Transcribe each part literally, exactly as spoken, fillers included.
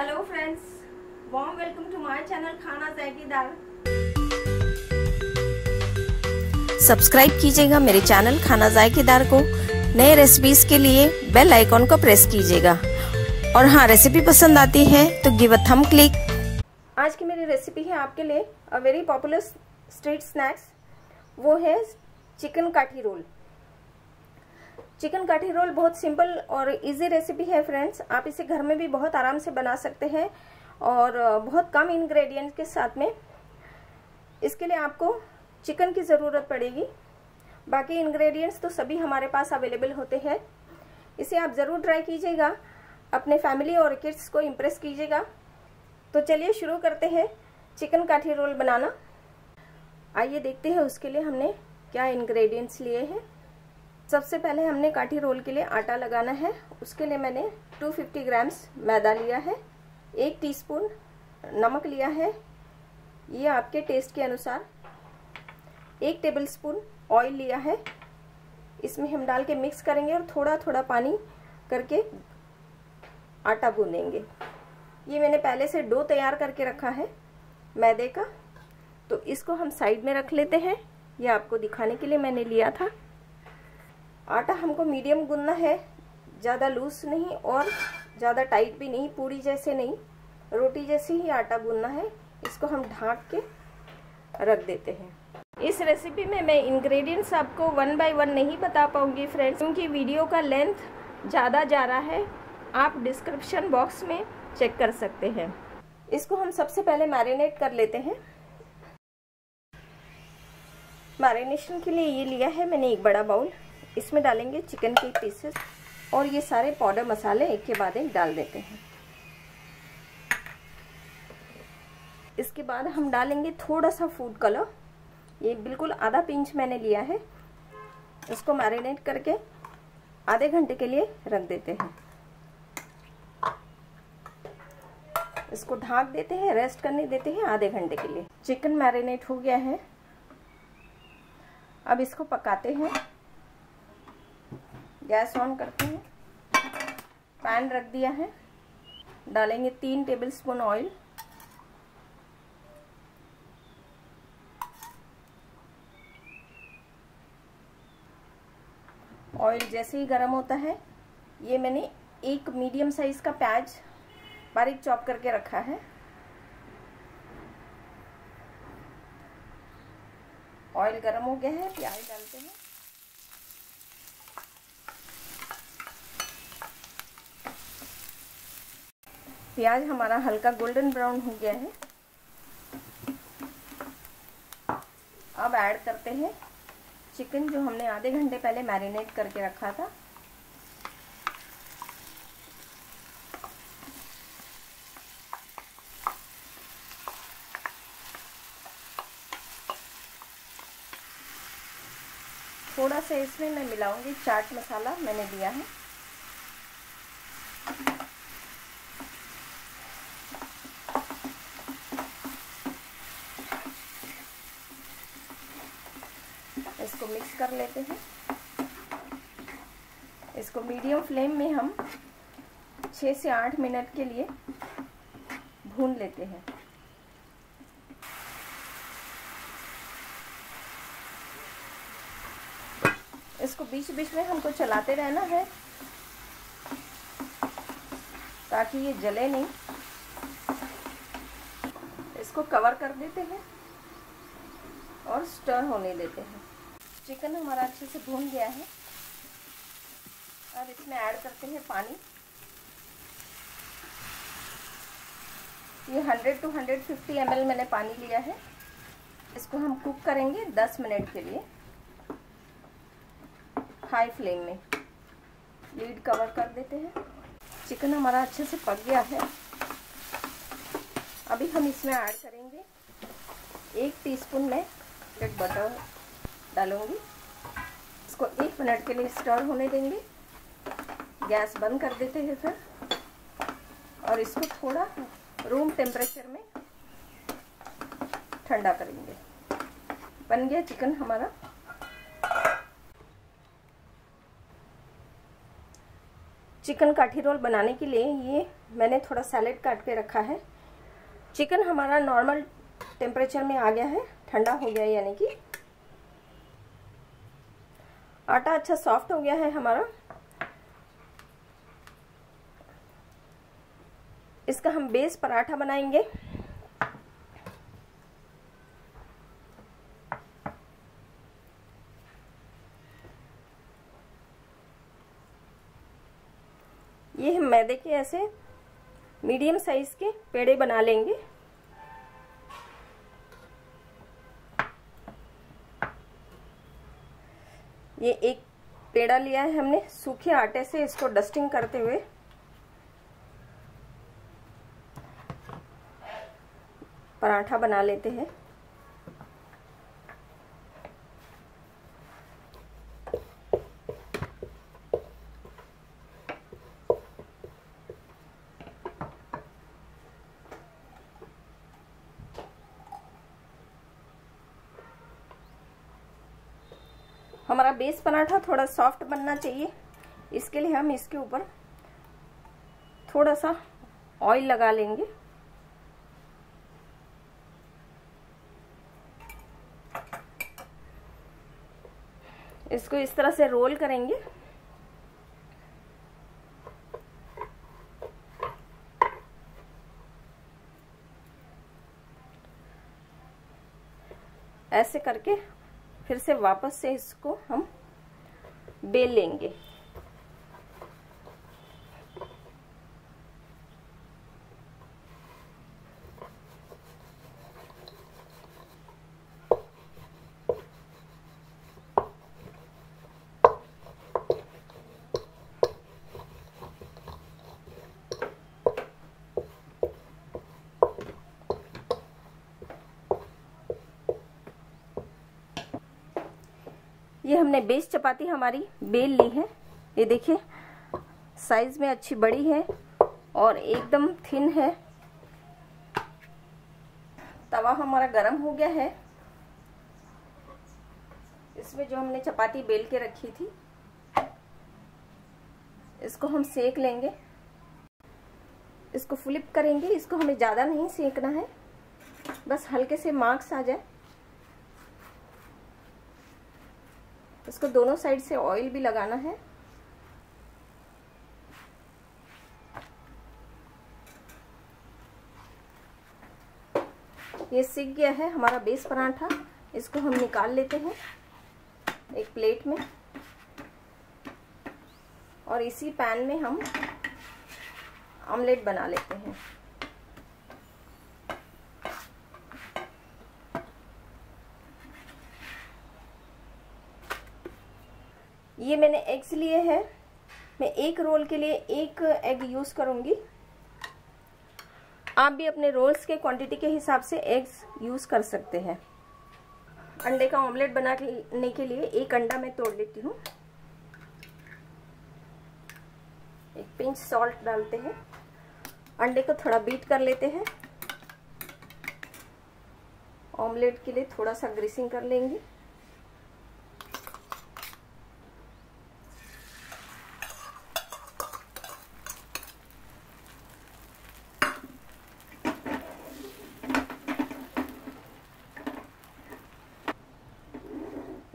Hello friends, warm welcome to my channel खाना जायकेदार। Subscribe कीजिएगा मेरे चैनल खाना जायकेदार को। नए रेसिपीज के लिए बेल आइकॉन को प्रेस कीजिएगा। और हाँ, रेसिपी पसंद आती है तो गिव अ थंब क्लिक। आज की मेरी रेसिपी है आपके लिए a very popular street snacks, वो है chicken kathi roll. Chicken kathi roll बहुत सिंपल और इजी रेसिपी है फ्रेंड्स। आप इसे घर में भी बहुत आराम से बना सकते हैं और बहुत कम इंग्रेडिएंट्स के साथ में। इसके लिए आपको चिकन की ज़रूरत पड़ेगी, बाकी इंग्रेडिएंट्स तो सभी हमारे पास अवेलेबल होते हैं। इसे आप ज़रूर ट्राई कीजिएगा, अपने फैमिली और किड्स को इम्प्रेस कीजिएगा। तो चलिए शुरू करते हैं चिकन काठी रोल बनाना। आइए देखते हैं उसके लिए हमने क्या इंग्रेडिएंट्स लिए हैं। सबसे पहले हमने काठी रोल के लिए आटा लगाना है। उसके लिए मैंने दो सौ पचास ग्राम्स मैदा लिया है, एक टीस्पून नमक लिया है, ये आपके टेस्ट के अनुसार, एक टेबलस्पून ऑयल लिया है। इसमें हम डाल के मिक्स करेंगे और थोड़ा थोड़ा पानी करके आटा गूंदेंगे। ये मैंने पहले से डो तैयार करके रखा है मैदे का, तो इसको हम साइड में रख लेते हैं। ये आपको दिखाने के लिए मैंने लिया था। आटा हमको मीडियम गूंदना है, ज़्यादा लूज नहीं और ज़्यादा टाइट भी नहीं, पूरी जैसे नहीं, रोटी जैसे ही आटा गूंदना है। इसको हम ढाँक के रख देते हैं। इस रेसिपी में मैं इंग्रेडिएंट्स आपको वन बाय वन नहीं बता पाऊँगी फ्रेंड्स, क्योंकि वीडियो का लेंथ ज़्यादा जा रहा है। आप डिस्क्रिप्शन बॉक्स में चेक कर सकते हैं। इसको हम सबसे पहले मैरिनेट कर लेते हैं। मैरिनेशन के लिए ये लिया है मैंने एक बड़ा बाउल। इसमें डालेंगे चिकन के पीसेस और ये सारे पाउडर मसाले एक के बाद एक डाल देते हैं। इसके बाद हम डालेंगे थोड़ा सा फूड कलर, ये बिल्कुल आधा पिंच मैंने लिया है। इसको मैरिनेट करके आधे घंटे के लिए रख देते हैं। इसको ढाँक देते हैं, रेस्ट करने देते हैं आधे घंटे के लिए। चिकन मैरिनेट हो गया है, अब इसको पकाते हैं। गैस ऑन करते हैं, पैन रख दिया है, डालेंगे तीन टेबलस्पून ऑयल, ऑयल जैसे ही गर्म होता है, ये मैंने एक मीडियम साइज का प्याज बारीक चॉप करके रखा है। ऑयल गर्म हो गया है, प्याज डालते हैं। प्याज हमारा हल्का गोल्डन ब्राउन हो गया है। अब ऐड करते हैं चिकन जो हमने आधे घंटे पहले मैरिनेट करके रखा था। थोड़ा सा इसमें मैं मिलाऊंगी चाट मसाला, मैंने दिया है। इसको मिक्स कर लेते हैं। इसको मीडियम फ्लेम में हम छः से आठ मिनट के लिए भून लेते हैं। इसको बीच बीच में हमको चलाते रहना है ताकि ये जले नहीं। इसको कवर कर देते हैं और स्टर होने देते हैं। चिकन हमारा अच्छे से भून गया है। अब इसमें ऐड करते हैं पानी। ये सौ टू एक सौ पचास एम एल मैंने पानी लिया है। इसको हम कुक करेंगे दस मिनट के लिए हाई फ्लेम में। लीड कवर कर देते हैं। चिकन हमारा अच्छे से पक गया है। अभी हम इसमें ऐड करेंगे एक टीस्पून में रेड बटर डालूंगी। इसको एक मिनट के लिए स्टर होने देंगे। गैस बंद कर देते हैं फिर, और इसको थोड़ा रूम टेम्परेचर में ठंडा करेंगे। बन गया चिकन हमारा। चिकन काठी रोल बनाने के लिए ये मैंने थोड़ा सैलेड काट के रखा है। चिकन हमारा नॉर्मल टेम्परेचर में आ गया है, ठंडा हो गया है, यानी कि आटा अच्छा सॉफ्ट हो गया है हमारा। इसका हम बेस पराठा बनाएंगे। ये हम मैदे के ऐसे मीडियम साइज के पेड़े बना लेंगे। ये एक पेड़ा लिया है हमने, सूखे आटे से इसको डस्टिंग करते हुए पराठा बना लेते हैं। हमारा बेस पराठा थोड़ा सॉफ्ट बनना चाहिए, इसके लिए हम इसके ऊपर थोड़ा सा ऑयल लगा लेंगे। इसको इस तरह से रोल करेंगे। ऐसे करके फिर से वापस से इसको हम बेल लेंगे। ये हमने बेस चपाती हमारी बेल ली है। ये देखिए साइज में अच्छी बड़ी है और एकदम थिन है। तवा हमारा गरम हो गया है। इसमें जो हमने चपाती बेल के रखी थी इसको हम सेक लेंगे। इसको फ्लिप करेंगे। इसको हमें ज़्यादा नहीं सेकना है, बस हल्के से मार्क्स आ जाए। इसको दोनों साइड से ऑयल भी लगाना है। ये सिक गया है हमारा बेस पराठा। इसको हम निकाल लेते हैं एक प्लेट में और इसी पैन में हम ऑमलेट बना लेते हैं। ये मैंने एग्स लिए हैं। मैं एक रोल के लिए एक एग यूज़ करूँगी। आप भी अपने रोल्स के क्वांटिटी के हिसाब से एग्स यूज़ कर सकते हैं। अंडे का ऑमलेट बनाने के लिए एक अंडा मैं तोड़ लेती हूँ। एक पिंच सॉल्ट डालते हैं। अंडे को थोड़ा बीट कर लेते हैं। ऑमलेट के लिए थोड़ा सा ग्रीसिंग कर लेंगे।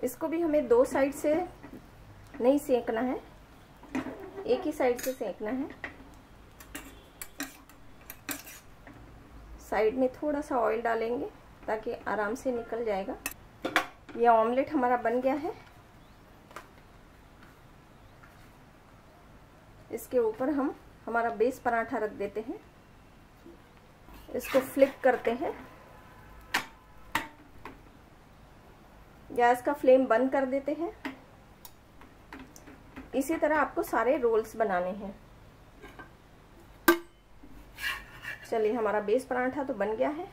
इसको भी हमें दो साइड से नहीं सेकना है, एक ही साइड से सेकना है। साइड में थोड़ा सा ऑयल डालेंगे ताकि आराम से निकल जाएगा। यह ऑमलेट हमारा बन गया है। इसके ऊपर हम हमारा बेस पराठा रख देते हैं। इसको फ्लिप करते हैं। गैस का फ्लेम बंद कर देते हैं। इसी तरह आपको सारे रोल्स बनाने हैं। चलिए हमारा बेस पराठा तो बन गया है।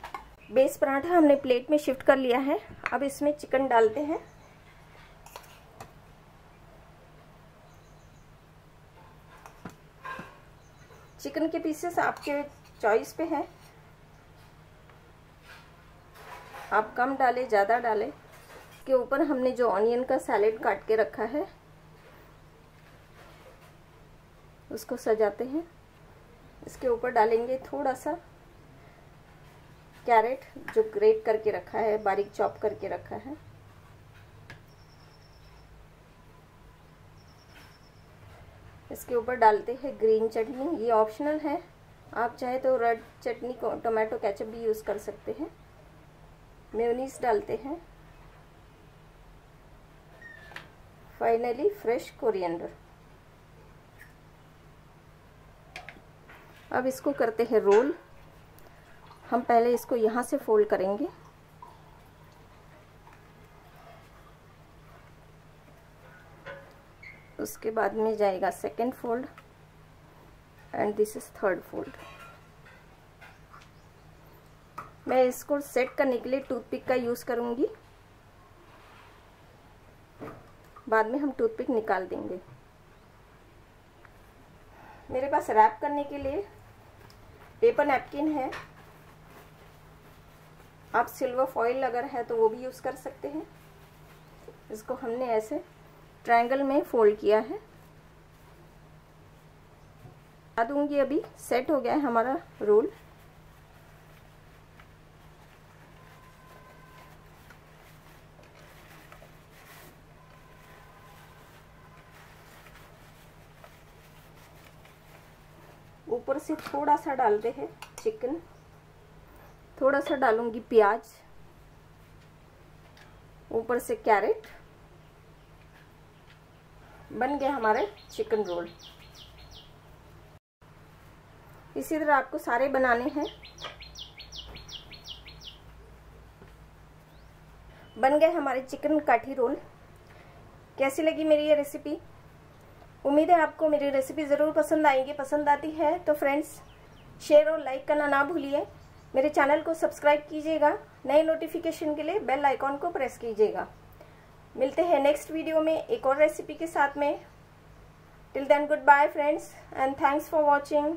बेस पराठा हमने प्लेट में शिफ्ट कर लिया है। अब इसमें चिकन डालते हैं। चिकन के पीसेस आपके चॉइस पे है, आप कम डालें ज़्यादा डालें। के ऊपर हमने जो ऑनियन का सैलेड काट के रखा है उसको सजाते हैं। इसके ऊपर डालेंगे थोड़ा सा कैरेट जो ग्रेट करके रखा है, बारीक चॉप करके रखा है। इसके ऊपर डालते हैं ग्रीन चटनी, ये ऑप्शनल है, आप चाहे तो रेड चटनी को टोमेटो केचप भी यूज़ कर सकते हैं। मेयोनीज डालते हैं, फाइनली फ्रेश कोरिएंडर। अब इसको करते हैं रोल। हम पहले इसको यहाँ से फोल्ड करेंगे, उसके बाद में जाएगा second fold and this is third fold. मैं इसको सेट करने के लिए टूथपिक का यूज़ करूँगी, बाद में हम टूथपिक निकाल देंगे। मेरे पास रैप करने के लिए पेपर नैपकिन है, आप सिल्वर फॉइल अगर है तो वो भी यूज़ कर सकते हैं। इसको हमने ऐसे ट्रायंगल में फोल्ड किया है। बता दूंगी अभी सेट हो गया है हमारा रोल। ऊपर से थोड़ा सा डालते हैं चिकन, थोड़ा सा डालूंगी प्याज, ऊपर से कैरेट। बन गए हमारे चिकन रोल। इसी तरह आपको सारे बनाने हैं। बन गए हमारे चिकन काठी रोल। कैसी लगी मेरी ये रेसिपी? उम्मीद है आपको मेरी रेसिपी ज़रूर पसंद आएगी। पसंद आती है तो फ्रेंड्स शेयर और लाइक करना ना भूलिए। मेरे चैनल को सब्सक्राइब कीजिएगा। नए नोटिफिकेशन के लिए बेल आइकॉन को प्रेस कीजिएगा। मिलते हैं नेक्स्ट वीडियो में एक और रेसिपी के साथ में। Till then good bye friends and thanks for watching.